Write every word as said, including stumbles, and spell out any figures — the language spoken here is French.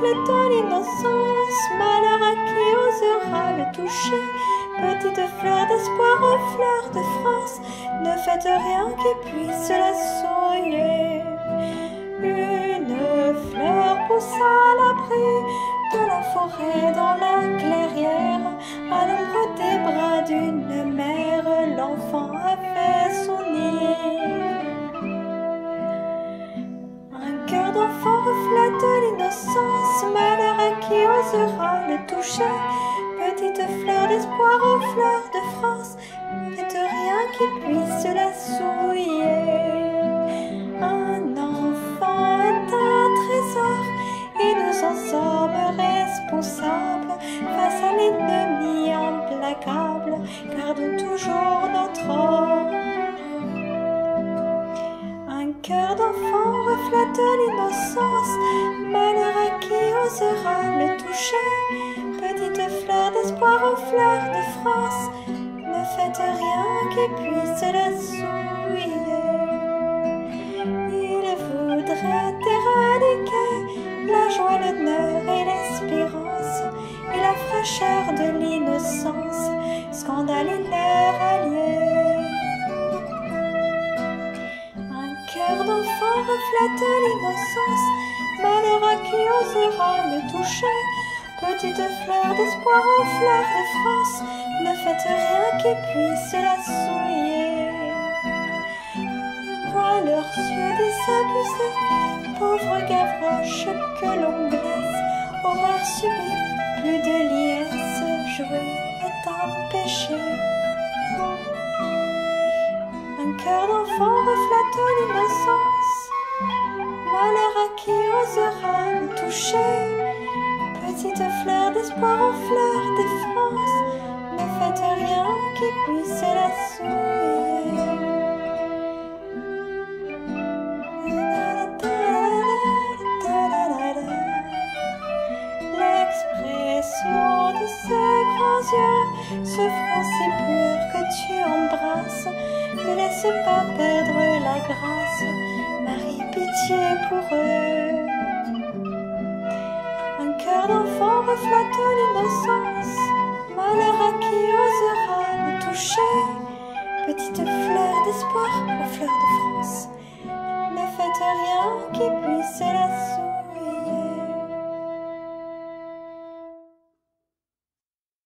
reflétant l'innocence, malheur à qui osera le toucher. Petite fleur d'espoir, fleur de France, ne faites rien qui puisse la souiller. Une fleur poussa à l'abri dans la forêt, dans la clairière, à l'ombre des bras d'une mère, l'enfant a fait son nid. Un cœur d'enfant reflète l'innocence, malheur à qui osera le toucher. Petite fleur d'espoir, fleur de France, ne faites rien qui puisse la souiller. Un enfant est un trésor et nous en sommes responsables face à l'ennemi implacable. Gardons toujours notre or. Un cœur d'enfant reflète l'innocence, malheur à qui osera le toucher. Petite fleur d'espoir, fleur de France, ne faites rien qui puisse la souiller. Il voudrait éradiquer la joie, l'honneur et l'espérance, et la fraîcheur de l'innocence, scandale et leur allié. Un cœur d'enfant reflète l'innocence, malheur à qui osera le toucher. Petite fleur d'espoir, ô fleur de France, ne faites rien qui puisse la souiller. Vois leurs yeux désabusés, pauvre Gavroche que l'on blesse, horreur subie, plus de liesse, jouer est un péché. Un cœur d'enfant reflète l'innocence, malheur à qui osera le toucher. Petite fleur d'espoir, ô fleur de France, ne faites rien qui puisse la souiller. L'expression de ces grands yeux, ce front si pur que tu embrasses, ne laisse pas perdre la grâce, Marie, pitié pour eux. L'enfant reflète l'innocence, malheur à qui osera le toucher. Petite fleur d'espoir, ô fleur de France, ne faites rien qui puisse la souiller.